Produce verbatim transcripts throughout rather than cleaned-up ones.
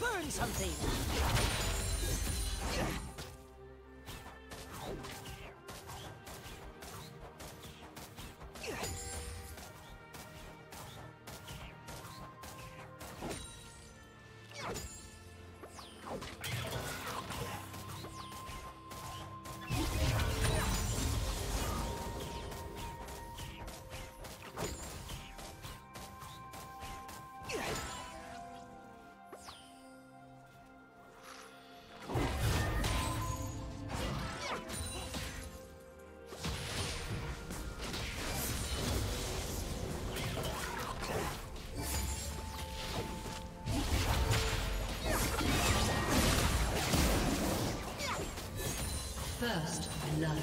Burn something! First blood.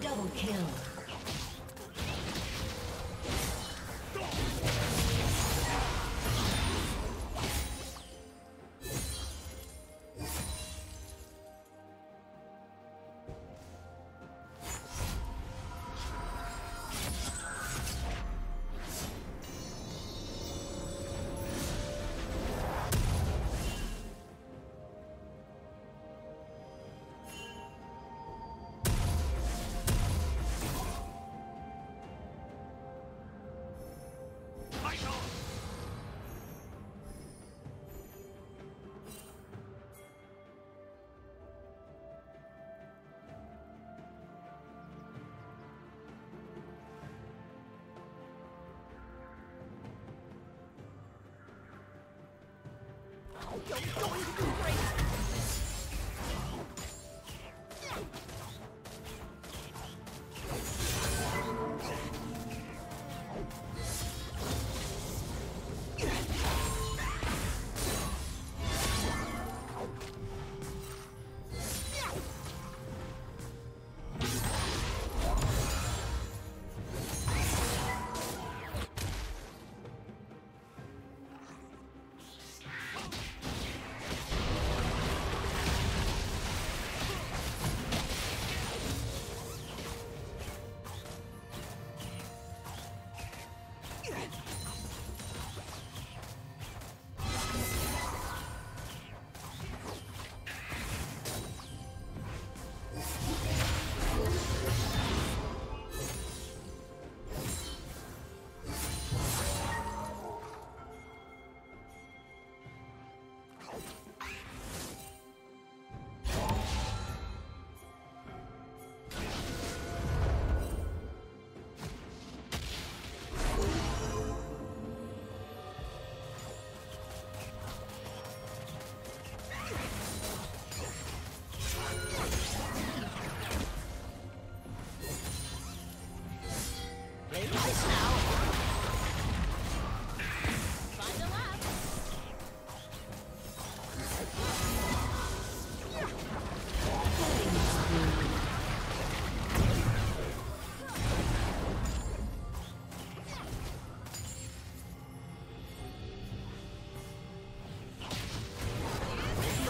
Double kill. You're going to do great!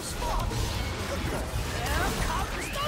Spot. There comes the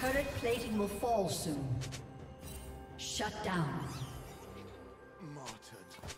Turret plating will fall soon. Shut down.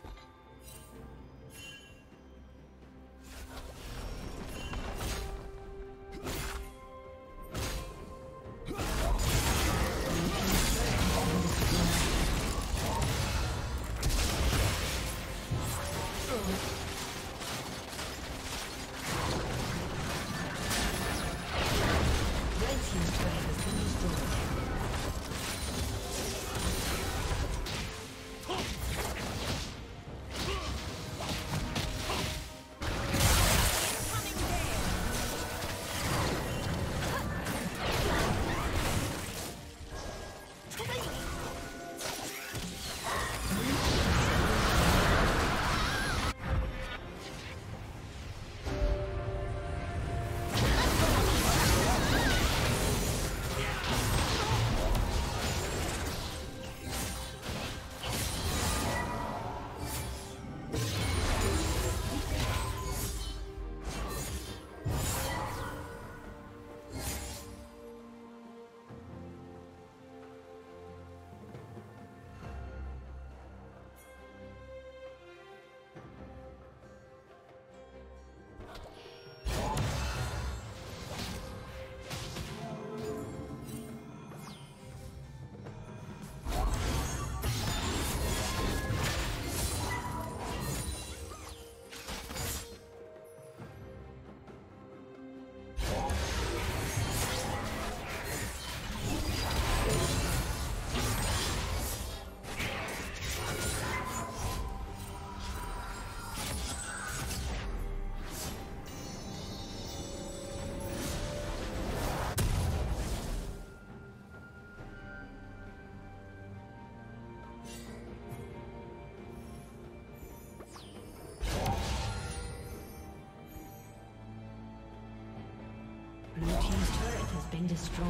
Blue team's turret has been destroyed.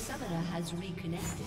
summoner has reconnected.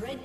Red